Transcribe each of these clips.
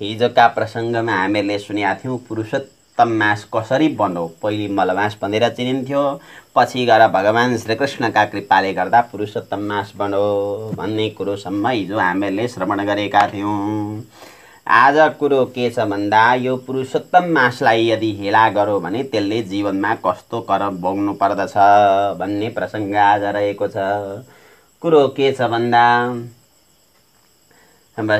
हिजोका प्रसंगमा हामीले सुनेका थियौँ पुरुषोत्तम मास कसरी बन्यो। पहिले मलमास भनेर चिनिन्थ्यो, पछि गएर भगवान श्रीकृष्णका कृपाले गर्दा पुरुषोत्तम मास बन्यो भन्ने कुरोसम्म हिजो हामीले श्रवण गरेका थियौँ। आज कुरो के छ भन्दा यो पुरुषोत्तम मासलाई यदि हेला गऱ्यो भने त्यसले जीवनमा कस्तो कर्म भोग्नु पर्दछ भन्ने प्रसङ्ग आज रहेको छ। कुरो के छ भन्दा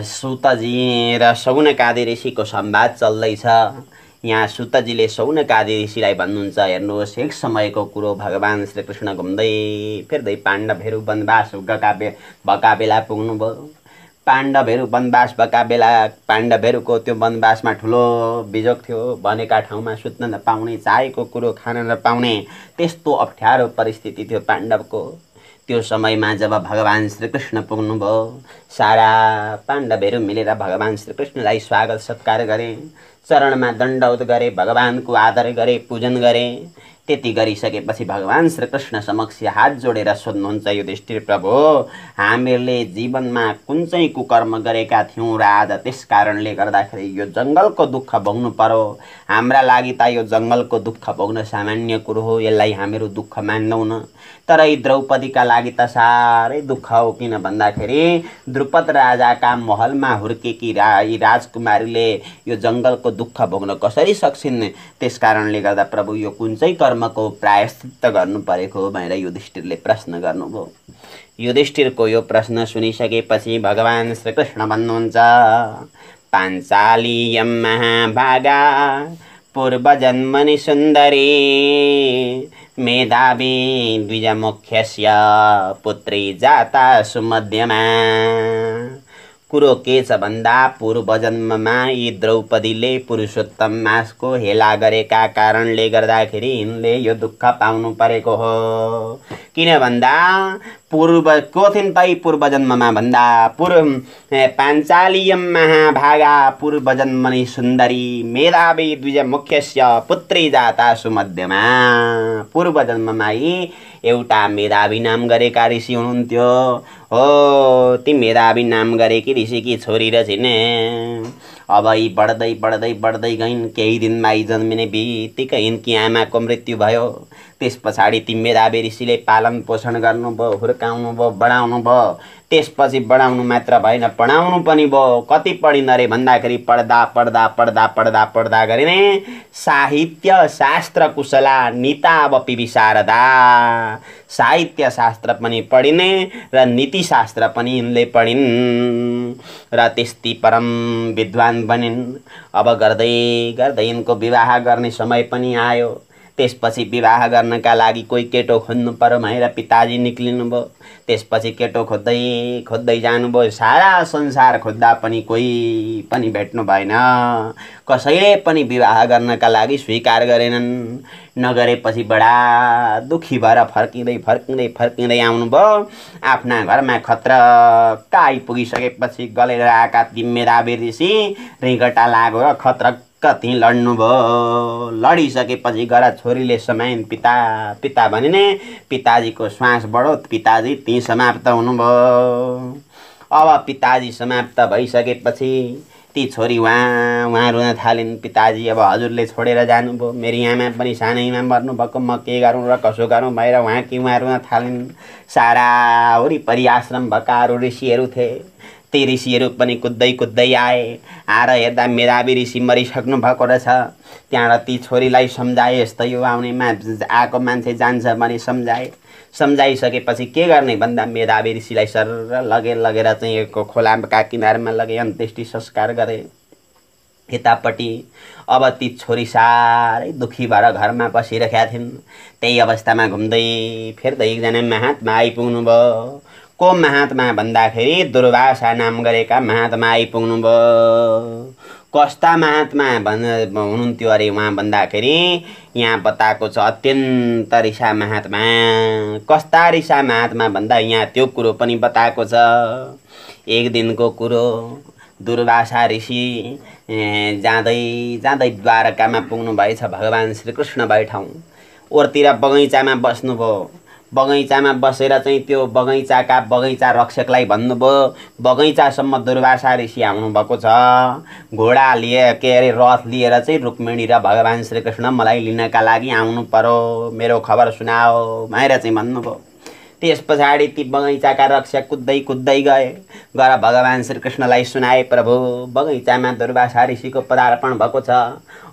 सूतजी र सौनकादि ऋषिको संवाद चल्दैछ। यहाँ सूतजीले सौनकादि ऋषिलाई भन्नुहुन्छ, हेर्नुहोस् एक समयको कुरो, भगवान श्रीकृष्ण घुम्दै फिर्दै पाण्डवहरू वनवास भएका बेला पुग्नुभयो। पाण्डवहरू वनवास भएका बेला पाण्डवहरूको त्यो वनवासमा ठुलो बिजोक थियो, भनेका ठाउँमा सुत्न नपाउने, चाहेको कुरो खान नपाउने, त्यस्तो अप्ठ्यारो परिस्थिति थियो पाण्डवको। त्यो समयमा जब भगवान श्रीकृष्ण पुग्नुभयो, सारा पाण्डवहरू मिलेर भगवान श्रीकृष्णलाई स्वागत सत्कार गरे, चरणमा दण्डवत गरे, भगवानको आदर गरे, पूजन गरे। त्यति गरिसकेपछि भगवान श्रीकृष्ण समक्ष हात जोडेर सोध्नुहुन्छ, युधिष्ठिर प्रभु, हामीले जीवनमा कुन चाहिँ कुकर्म गरेका थियौँ र आज त्यस कारणले गर्दाखेरि यो जङ्गलको दुःख भोग्नु पर्यो। हाम्रा लागि त यो जङ्गलको दुःख भोग्न सामान्य कुरो हो, यसलाई हामीहरू दुःख मान्दैनौँ, तर यी द्रौपदीका लागि त साह्रै दुःख हो। किन भन्दाखेरि द्रुपद राजाका महलमा हुर्केकी यी राजकुमारीले यो जङ्गलको दुःख भोग्न कसरी सक्छिन्, त्यस कारणले गर्दा प्रभु यो कुन चाहिँ कर्मको प्रायश्चित गर्नु परेको भनेर युधिष्ठिरले प्रश्न गर्नुभयो। युधिष्ठिरको यो प्रश्न सुनिसकेपछि भगवान श्रीकृष्ण भन्नुहुन्छ, पाञ्चालीयम महाभागा पूर्वजन्मनि सुन्दरी मेधावी द्विजमुख्यस्य पुत्री जाता सुमध्यमा। कुरो के छ भन्दा पूर्वजन्ममा यी द्रौपदीले पुरुषोत्तम मासको हेला गरेका कारणले गर्दाखेरि यिनले यो दुःख पाउनु परेको हो। किन भन्दा को थिइन् पाई पूर्वजन्ममा भन्दा पाञ्चालीयम महाभागा पूर्वजन्मनि सुन्दरी मेधावी द्विजमुख्यस्य पुत्री जाता सुमध्यमा। पूर्वजन्ममा यी एउटा मेधावी नाम गरेका ऋषि हुनुहुन्थ्यो। हो, ती मेधावी नाम गरेकी ऋषिकी छोरी र छिने। अब यी बढ्दै बढ्दै बढ्दै गइन्। केही दिनमा यी जन्मिने बित्तिकै यिनकी आमाको मृत्यु भयो। त्यस पछाडि ती मेधावी ऋषिले पालन पोषण गर्नुभयो, हुर्काउनु भयो, बढाउनु भयो। त्यसपछि बढाउनु मात्र भएन, पढाउनु पनि भयो। कति पढिन् अरे भन्दाखेरि पढ्दा पढ्दा पढ्दा पढ्दा पढ्दा गरिने साहित्य शास्त्र कुशला नीता अब पिबी शारदा। साहित्य शास्त्र पनि पढिने र नीति शास्त्र पनि यिनले पढिन् र त्यस्ती परम विद्वान बनिन्। अब गर्दै गर्दै यिनको विवाह गर्ने समय पनि आयो। त्यसपछि विवाह गर्नका लागि कोही केटो खोज्नु पर्यो भनेर पिताजी निक्लिनुभयो। त्यसपछि केटो खोज्दै खोज्दै जानुभयो, सारा संसार खोज्दा पनि कोही पनि भेट्नु भएन। कसैले पनि विवाह गर्नका लागि स्वीकार गरेनन्। नगरेपछि बडा दुखी भएर फर्किँदै फर्किँदै फर्किँदै आउनुभयो। आफ्ना घरमा खतरक आइपुगिसकेपछि गलेर आएका ती मेधावी ऋषि रिगटा लाग्यो र खतरक त्यहीँ लड्नुभयो। लडिसकेपछि गएर छोरीले समाइन्, पिता पिता भनिने। पिताजीको श्वास बढो, पिताजी त्यहीँ समाप्त हुनुभयो। अब पिताजी समाप्त भइसकेपछि ती छोरी उहाँ उहाँ रुन थालिन्, पिताजी अब हजुरले छोडेर जानुभयो, मेरी आमा पनि सानैमा मर्नुभएको, म के गरौँ र कसो गरौँ भनेर उहाँ रुन थालिन्। सारा वरिपरि आश्रम भएका ऋषिहरू थिए, ती ऋषिहरू पनि कुद्दै कुद्दै आए। आएर हेर्दा मेधावी ऋषि मरिसक्नु भएको रहेछ। त्यहाँबाट ती छोरीलाई सम्झाए, यस्तै यो आउनेमा आएको मान्छे जान्छ भने सम्झाए। सम्झाइसकेपछि के गर्ने भन्दा मेधावी ऋषिलाई सर लगेर चाहिँ यो खोलाका किनारमा लगे, अन्त्येष्टि संस्कार गरे यतापट्टि। अब ती छोरी साह्रै दुःखी भएर घरमा बसिरहेका थिइन्। त्यही अवस्थामा घुम्दै फेर्दै एकजना महात्मा आइपुग्नुभयो। को महात्मा भन्दाखेरि दुर्वासा नाम गरेका महात्मा आइपुग्नुभयो। कस्ता महात्मा हुनुहुन्थ्यो अरे उहाँ भन्दाखेरि यहाँ बताएको छ, अत्यन्त ऋषा महात्मा। कस्ता ऋषा महात्मा भन्दा यहाँ त्यो कुरो पनि बताएको छ। एक दिनको कुरो, दुर्वासा ऋषि जाँदै जाँदै द्वारकामा पुग्नु भएछ। भगवान श्रीकृष्ण भए ठाउँ ओरतिर बगैँचामा बस्नुभयो। बगैंचामा बसेर चाहिँ त्यो बगैंचाका बगैंचा रक्षकलाई भन्नुभयो। बगैंचासम्म दुर्वासा ऋषि आउनुभएको छ। घोडा लिए के अरे रथ लिएर चाहिँ रुक्मिणी र भगवान श्रीकृष्ण मलाई लिनका लागि आउनु पर्यो, मेरो खबर सुनाओ भनेर चाहिँ भन्नुभयो। त्यस पछाडि ती बगैंचाका रक्षक कुद्दै कुद्दै गए, गएर भगवान श्रीकृष्णलाई सुनाए, प्रभु बगैंचामा दुर्वासा ऋषिको पदार्पण भएको छ,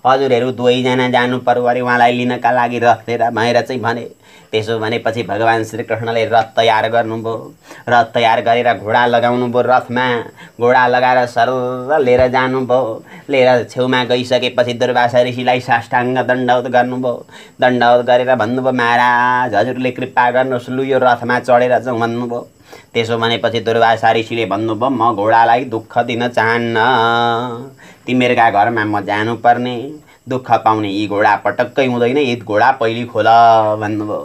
हजुरहरू दुवैजना जानु पर्यो अरे उहाँलाई लिनका लागि रथ लिएर भनेर चाहिँ भने। त्यसो भनेपछि भगवान श्रीकृष्णले रथ तयार गर्नुभयो। रथ तयार गरेर घोडा लगाउनुभयो, रथमा घोडा लगाएर सर्र लिएर जानुभयो। लिएर छेउमा गइसकेपछि दुर्वासा ऋषिलाई साष्टाङ्ग दण्डवत गर्नुभयो। दण्डवत गरेर भन्नुभयो, महाराज हजुरले कृपा गर्नुहोस्, लु यो रथमा चढेर जाउँ भन्नुभयो। त्यसो भनेपछि दुर्वासा ऋषिले भन्नुभयो, म घोडालाई दुःख दिन चाहन्न, तिमीहरूका घरमा म जानुपर्ने, दुःख पाउने यी घोडा पटक्कै हुँदैन, यी घोडा पहिले खोल भन्नुभयो।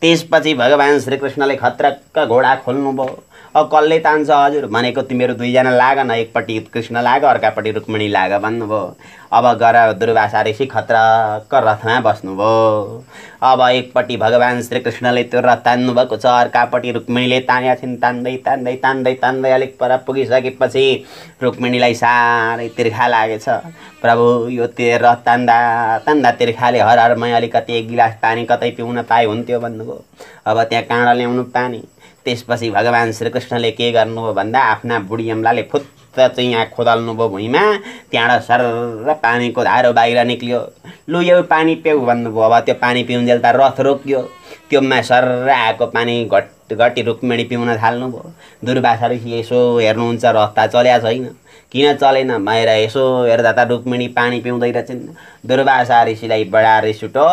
त्यसपछि भगवान श्रीकृष्णले खतरक्क घोडा खोल्नुभयो। अब कसले तान्छ हजुर, भनेको तिमीहरू दुईजना लाग न, एकपट्टि कृष्ण लाग अर्कापट्टि रुक्मिणी लाग भन्नुभयो। अब गएर दुर्वासा ऋषि खतरक्क रथमा बस्नुभयो। अब एकपट्टि भगवान श्रीकृष्णले त्यो रथ तान्नुभएको छ, अर्कापट्टि रुक्मिणीले तानेका थिइन्। तान्दै तान्दै तान्दै तान्दै अलिक पर पुगिसकेपछि रुक्मिणीलाई साह्रै तिर्खा लागेछ। प्रभु यो त्यो रथ तान्दा तान्दा तिर्खाले हर हरमै अलिकति एक गिलास पानी कतै पिउन पाए हुन्थ्यो भन्नुभयो। अब त्यहाँ काँडा ल्याउनु पानी। त्यसपछि भगवान श्रीकृष्णले के गर्नुभयो भन्दा आफ्ना बुढी अम्लाले फुत्त चाहिँ यहाँ खोदल्नुभयो भुइँमा। त्यहाँबाट सर्र पानीको धारो बाहिर निक्लियो। लु यो पानी पिउ भन्नुभयो। अब त्यो पानी पिउन्जेल त रथ रोक्यो। त्योमा सर्र आएको पानी घट घटी रुक्मिणी पिउन थाल्नुभयो। दुर्वासा ऋषि यसो हेर्नुहुन्छ रथ त चल्या छैन, किन चलेन भनेर यसो हेर्दा त रुक्मिणी पानी पिउँदै रहेछन्। दुर्वासा ऋषिलाई बडा रिस उठ्यो।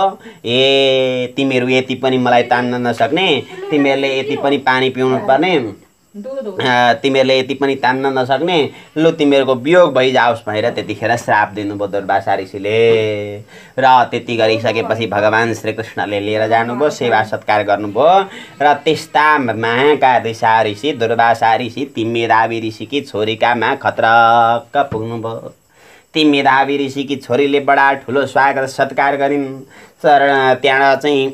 ए तिमीहरू यति पनि मलाई तान्न नसक्ने, तिमीहरूले यति पनि पानी पिउनु पर्ने, तिमीहरूले यति पनि तान्न नसक्ने, लु तिमीहरूको वियोग भइजाओस् भनेर त्यतिखेर श्राप दिनुभयो दुर्वासा ऋषिले। र त्यति गरिसकेपछि भगवान श्रीकृष्णले लिएर जानुभयो, सेवा सत्कार गर्नुभयो। र त्यस्ता माका दिशा ऋषि दुर्वासा ऋषि ती मेधावी ऋषिकी छोरीका मा खतरक्क पुग्नुभयो। ती मेधावी ऋषिकी छोरीले बडा ठुलो स्वागत सत्कार गरिन्। तर त्यहाँ चाहिँ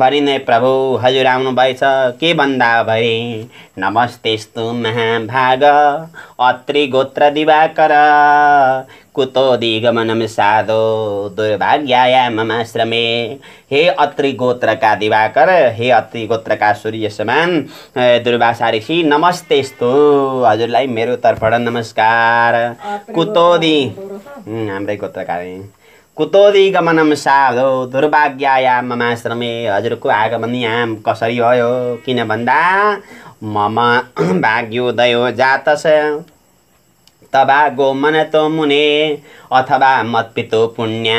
भनिन्, प्रभु हजुर आउनुभएछ, के भन्दा भए नमस्तेस्तु महाभाग अत्रि गोत्र दिवाकर कुतो दिगमनम साधो दुर्भाग्याया ममाश्रमे। हे अत्रि गोत्रका दिवाकर, हे अत्रि गोत्रका सूर्य समान दुर्वासा ऋषि, नमस्तेस्तु हजुरलाई मेरो तर्फबाट नमस्कार। कुतो दि हाम्रै गोत्रका, कुतोदी गमनम साधो दुर्भाग्याया ममाश्रमे, हजुरको आगमन यहाँ कसरी भयो, किन भन्दा मम भाग्योदयो जातस तबा गोमन तो मुने अथवा मतपितो पुण्य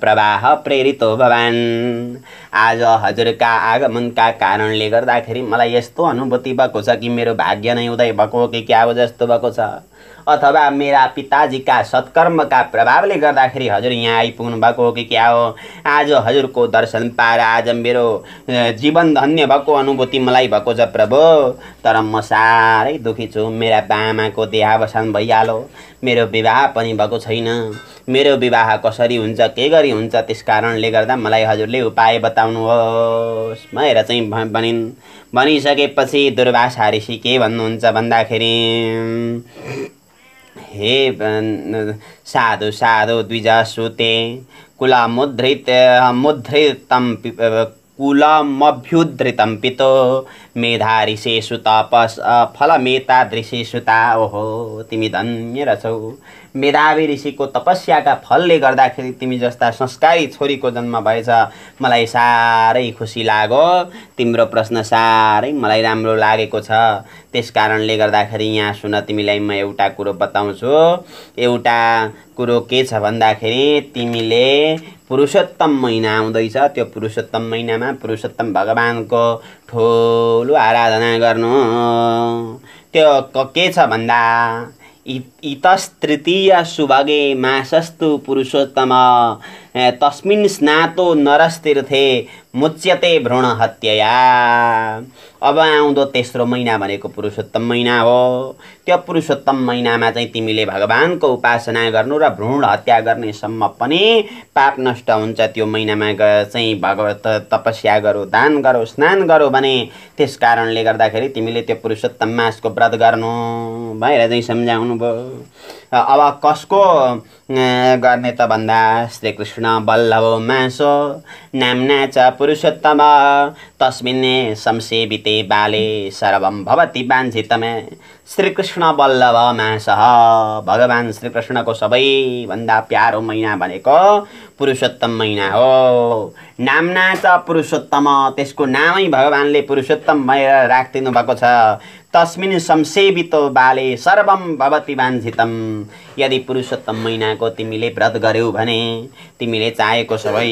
प्रवाह प्रेरितो भवान्। आज हजुरका आगमनका कारणले गर्दाखेरि मलाई यस्तो अनुभूति भएको छ कि मेरो भाग्य नै उदय भएको कि क्या हो जस्तो भएको छ, अथवा मेरा पिताजी का सत्कर्म का प्रभावले गर्दाखेरि हजुर यहाँ आइपुग्नु भएको हो कि क्या हो। आज हजुरको दर्शन पाएर आज मेरो जीवन धन्य भएको अनुभूति मलाई भएको छ प्रभु। तर म साह्रै दुखी छु, मेरा बामाको देहावसान भइहाल्यो, मेरो विवाह पनि भएको छैन, मेरो विवाह कसरी हुन्छ के गरी हुन्छ, त्यस कारणले गर्दा मलाई हजुरले उपाय बताउनुहोस् भनेर चाहिँ भनिन्। भनिसकेपछि दुर्वासा ऋषि के भन्नुहुन्छ भन्दाखेरि, हे साधु साधु द्विज सुते कुलमुद्धृतम कुलमभ्युद्धृतम पितो मेधा ऋषेषु तपस् फलमेता दृशेषुता। ओहो तिमी धन्य रहेछौ, मेधावी ऋषिको तपस्याका फलले गर्दाखेरि तिमी जस्ता संस्कारी छोरीको जन्म भएछ, मलाई साह्रै खुसी लाग्यो। तिम्रो प्रश्न साह्रै मलाई राम्रो लागेको छ, त्यस कारणले गर्दाखेरि यहाँ सुन, तिमीलाई म एउटा कुरो बताउँछु। एउटा कुरो के छ भन्दाखेरि, तिमीले पुरुषोत्तम महिना आउँदैछ, त्यो पुरुषोत्तम महिनामा पुरुषोत्तम भगवानको ठुलो आराधना गर्नु। त्यो के छ भन्दा, इतस्तृतीय सुभगे मासस्तु पुरुषोत्तम तस्मिन् स्नातो नरस्तीर्थे मुच्यते भ्रूण हत्या। अब आउँदो तेस्रो महिना भनेको पुरुषोत्तम महिना हो। त्यो पुरुषोत्तम महिनामा चाहिँ तिमीले भगवानको उपासना गर्नु र भ्रूण हत्या गर्ने सम्म पनि पाप नष्ट हुन्छ। त्यो महिनामा चाहिँ भगवत तपस्या गरौ, दान गरौ, स्नान गरौ भने त्यस कारणले गर्दाखेरि तिमीले त्यो पुरुषोत्तम मासको व्रत गर्नु भनेर चाहिँ सम्झाउनु भयो। अब कसको गर्ने त भन्दा श्रीकृष्ण बल्लभ मासो नाम्ना च पुरुषोत्तम तस्मिन्ने संसेविते बाले सर्वं भवति वाञ्छितमे। श्रीकृष्ण बल्लभ मासः भगवान श्रीकृष्णको सबैभन्दा प्यारो महिना भनेको पुरुषोत्तम महिना हो। नाम्ना च पुरुषोत्तम, त्यसको नामै भगवानले पुरुषोत्तम भनेर राखिदिनु भएको छ। तस्मिन् संसेवितो बाले सर्वं भवति वाञ्छितम। यदि पुरुषोत्तम महिनाको तिमीले व्रत गर्यौ भने तिमीले चाहेको सबै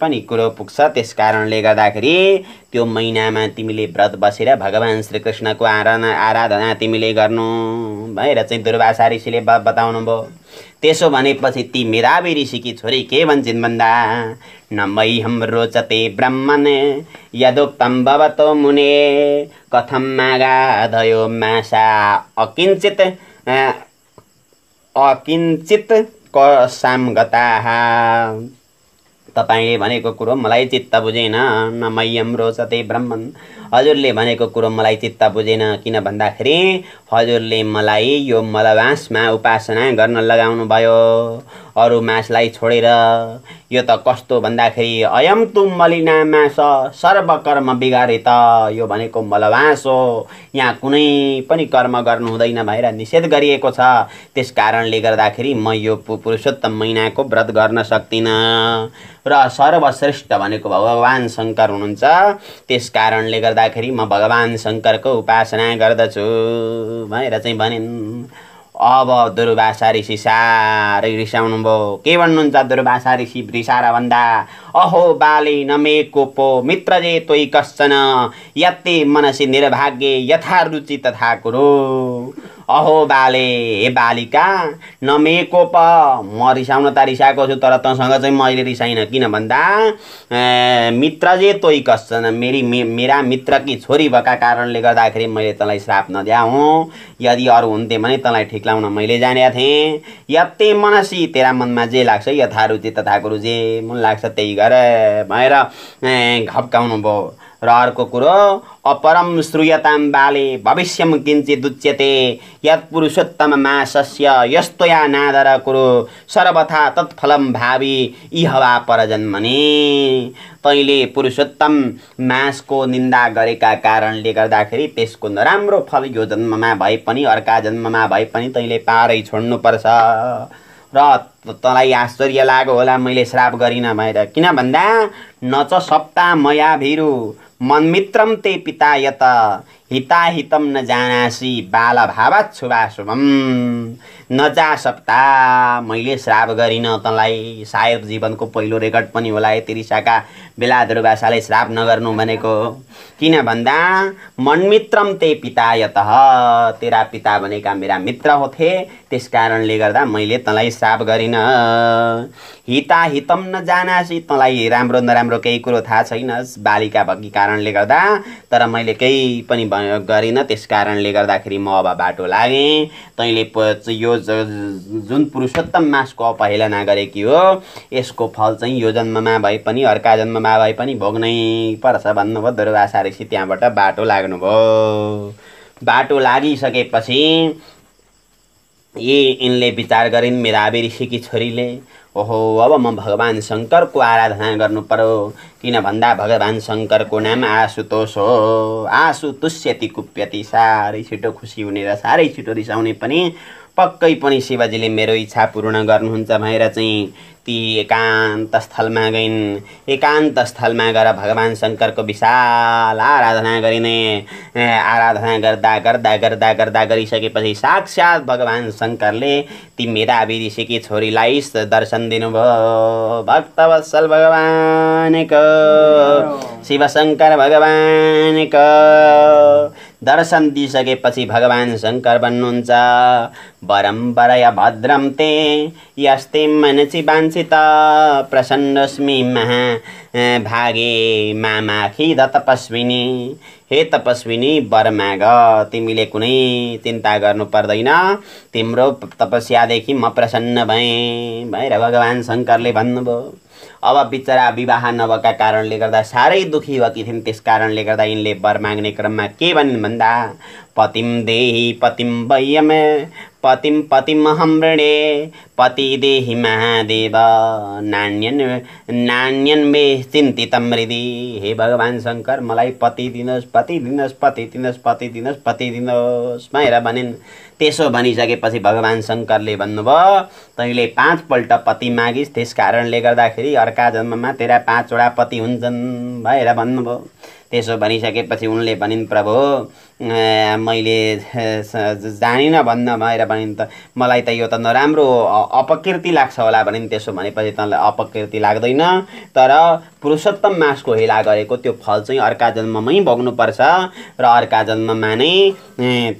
पनि कुरो पुग्छ। त्यस कारणले गर्दाखेरि त्यो महिनामा तिमीले व्रत बसेर भगवान श्रीकृष्णको आराधना तिमीले गर्नु भनेर चाहिँ दुर्वासा ऋषिले बताउनु भयो। त्यसो भनेपछि ती मेधावी ऋषिकी छोरी के भन्छन् भन्दा न मई हम रोचते ब्रह्मणे यदोक्तम भवतो मुने कथम मागाधयो मासा अकिञ्चित अकिञ्चित कसामगता। तपाईले भनेको कुरो मलाई चित्त बुझेन। न मह्यम रोचते ब्रह्मन्, हजुरले भनेको कुरो मलाई चित्त बुझेन। किन भन्दाखेरि हजुरले मलाई यो मलमासमा उपासना गर्न लगाउनु भयो, अरू मासलाई छोडेर। यो त कस्तो भन्दाखेरि अयम तु मलिना मास सर्वकर्म बिगारित, यो भनेको मलमास हो, यहाँ कुनै पनि कर्म गर्नु हुँदैन भनेर निषेध गरिएको छ। त्यस कारणले गर्दाखेरि म यो पुरुषोत्तम महिनाको व्रत गर्न सक्दिनँ र सर्वश्रेष्ठ भनेको भगवान शङ्कर हुनुहुन्छ। त्यस कारणले गर्दाखेरि म भगवान शङ्करको उपासना गर्दछु भनेर चाहिँ भनिन्। अब दुर्वासा ऋषि साह्रै रिसाउनु भयो। के भन्नुहुन्छ दुर्वासा ऋषि रिसाएर भन्दा अहो बाले नमे कोपो मित्रजे तोई कश्चन यत्ते मनसी निर्भाग्य यथा रुचि तथा कुरो। अहो बाले, हे बालिका, नमे कोप, म रिसाउन त रिसाएको छु तर तँसँग चाहिँ मैले रिसाइन। किन भन्दा मित्रजे तोई कश्चन, मेरा मित्रकी छोरी भएका कारणले गर्दाखेरि मैले तँलाई श्राप नद्याउँ। यदि अरू हुन्थे भने तँलाई ठिक लाउन मैले जाने थिएँ। यत्ते मनसी, तेरा मनमा जे लाग्छ, यथारुचि तथा कुरु, जे मन लाग्छ त्यही गर भनेर घप्काउनु भयो। र अर्को कुरो अपरम श्रूयताम बाले भविष्यम किञ्चित् उच्यते यत् पुरुषोत्तम मासस्य यस्तोया नादर कुरो सर्वथा तत्फलम भावी इहवा परजन्मने। तैँले पुरुषोत्तम मासको निन्दा गरेका कारणले गर्दाखेरि त्यसको नराम्रो फल यो जन्ममा भए पनि अर्का जन्ममा भए पनि तैँले पारै छोड्नुपर्छ। र तँलाई आश्चर्य लाग्यो होला मैले श्राप गरिनँ भनेर। किन भन्दा न च सप्ता मया भिरु मनमित्रम ते पिता यत हिताहितम न जानासी बाल भावात् शुभाशुभम। नजा सप्ता, मैले श्राप गरिनँ तँलाई। सायद जीवनको पहिलो रेकर्ड पनि होला यति रिसाका बेला दुर्वासाले श्राप नगर्नु भनेको। किन भन्दा मनमित्रम ते पिता यत, तेरा पिता भनेका मेरा मित्र हो थे, त्यस कारणले गर्दा मैले तँलाई श्राप गरिनँ। हिताहितम न जानासी, तँलाई राम्रो नराम्रो केही कुरो थाहा छैन बालिका भएकी कारणले गर्दा, तर मैले केही पनि गरिनँ। त्यस कारणले गर्दाखेरि म अब बाटो लागेँ। तैँले यो जुन पुरुषोत्तम मासको अपहेलना गरेकी हो यसको फल चाहिँ यो जन्ममा भए पनि अर्का जन्ममा भए पनि भोग्नै पर्छ भन्नुभयो दुर्वासा ऋषि। त्यहाँबाट बाटो लाग्नुभयो। बाटो लागिसकेपछि यिनले विचार गरिन् मेधावी ऋषिकी छोरीले, ओहो अब म भगवान शङ्करको आराधना गर्नुपर्यो। किन भन्दा भगवान शङ्करको नाम आशुतोष हो। आशु तुष्यति कुप्यति, साह्रै छिटो खुसी हुने र साह्रै छिटो रिसाउने पनि पक्कै पनि शिवजीले मेरो इच्छा पूर्ण गर्नुहुन्छ भनेर चाहिँ ती एकान्त स्थलमा गइन्। एकान्त स्थलमा गएर भगवान शङ्करको विशाल आराधना गरिने। आराधना गर्दा गर्दा गर्दा गर्दा गरिसकेपछि साक्षात् भगवान शङ्करले ती मेधावी ऋषिकी छोरीलाई दर्शन दिनुभयो। भक्तवत्सल भगवानको, शिवशङ्कर भगवानको दर्शन दिइसकेपछि भगवान शंकर भन्नुहुन्छ वरमवरय भद्रम ते यस्ते मनसि वाञ्छिता प्रसन्नस्मि महाभागे मामाखि तपस्विनी। हे तपस्विनी वर माग, तिमीले कुनै चिन्ता गर्नु पर्दैन, तिम्रो तपस्यादेखि म प्रसन्न भएँ भनेर भगवान शंकरले भन्नुभयो। अब बिचरा विवाह नभएका कारणले गर्दा साह्रै दुखी भएकी थिइन्। त्यस कारणले गर्दा यिनले वर माग्ने क्रममा के भनिन् भन्दा पतिम देहि पतिम वयम पतिम पतिम हमृणे पति देहि महादेव नान्यन नान्यन मे चिन्तित हृदि। हे भगवान शंकर मलाई पति दिनुहोस् पति दिनुहोस् पति दिनुहोस् पति दिनुहोस् पति दिनुहोस् भनेर भनिन्। त्यसो भनिसकेपछि भगवान शंकरले भन्नुभयो तैँले 5 पल्ट पति मागिस्, त्यस कारणले गर्दाखेरि अर्का जन्ममा तेरा 5वटा पति हुन्छन् भनेर भन्नुभयो। त्यसो भनिसकेपछि उनले भनिन् प्रभु मैले जानिन भन्न भनेर भनिन् त मलाई त यो त नराम्रो अपकीर्ति लाग्छ होला भनिन्। त्यसो भनेपछि तँलाई अपकीर्ति लाग्दैन, तर पुरुषोत्तम मासको हेला गरेको त्यो फल चाहिँ अर्का जन्ममै भोग्नुपर्छ र अर्का जन्ममा नै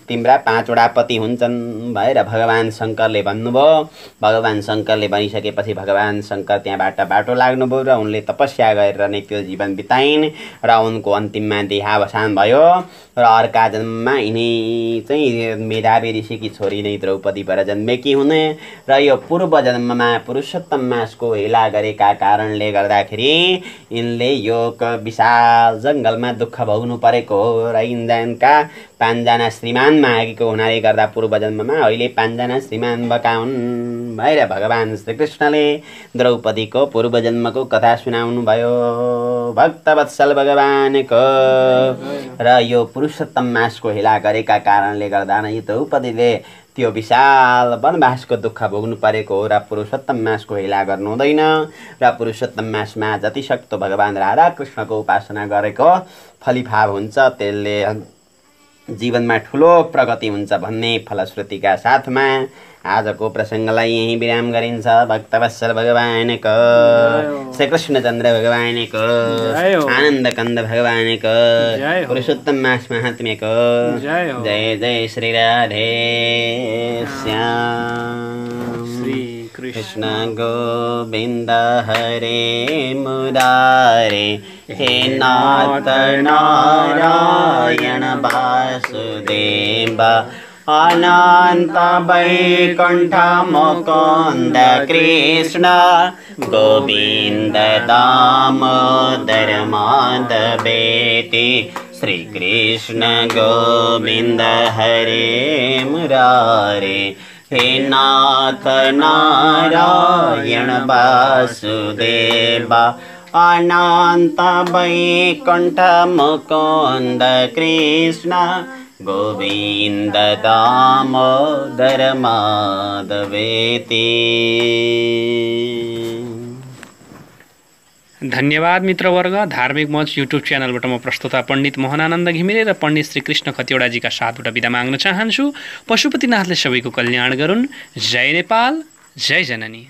तिम्रा 5वटा पति हुन्छन् भनेर भगवान शंकरले भन्नुभयो। भगवान शंकरले भनिसकेपछि भगवान शंकर त्यहाँबाट बाटो लाग्नुभयो र उनले तपस्या गरेर नै त्यो जीवन बिताइन् र उनको अन्तिममा देहावसान भयो र अर्का जन्ममा यिनी चाहिँ मेधावी ऋषिकी छोरी नै द्रौपदी भएर जन्मेकी हुने र यो पूर्व जन्ममा पुरुषोत्तम मासको हेला गरेका कारणले गर्दाखेरि यिनले यो विशाल जङ्गलमा दुःख भोग्नु परेको हो र यिनका 5जना श्रीमान मागेको हुनाले गर्दा पूर्व जन्ममा अहिले 5जना श्रीमान भएका हुन् भनेर भगवान श्रीकृष्णले द्रौपदीको पूर्व जन्मको कथा सुनाउनु भयो भक्तवत्सल भगवानको। र यो पुरुषोत्तम मासको हेला गरेका कारणले गर्दा नै द्रौपदीले त्यो विशाल वनवासको दुःख भोग्नु परेको हो र पुरुषोत्तम मासको हेला गर्नु हुँदैन र पुरुषोत्तम मासमा जतिसक्दो भगवान राधाकृष्णको उपासना गरेको फलिफाप हुन्छ, त्यसले जीवनमा ठुलो प्रगति हुन्छ भन्ने फलश्रुतिका साथमा आजको प्रसङ्गलाई यही विराम गरिन्छ। भक्तवत्सल भगवानको, श्रीकृष्णचन्द्र भगवानको, आनन्दकन्द भगवानको, पुरुषोत्तम मास महात्म्यको जय जय श्री राधे श्याम। श्री कृष्ण गोविन्द हरे मुरारे हे नाथ नारायण वासुदेव अनंत वैकुंठ मुकुंद कृष्ण गोविंद दामोदर माधवेति। श्री कृष्ण गोविंद हरे मुरारे हे नाथ नारायण वासुदेवा अनंत वैकुंठ मुकुंद कृष्ण गोविंद दामोदर माधवेति। धन्यवाद मित्रवर्ग। धार्मिक मञ्च युट्युब च्यानलबाट म प्रस्तुता पण्डित मोहनानन्द घिमिरे र पण्डित श्रीकृष्ण खतिवडाजीका साथबाट बिदा माग्न चाहन्छु। पशुपतिनाथले सबैको कल्याण गरून्। जय नेपाल, जय जननी।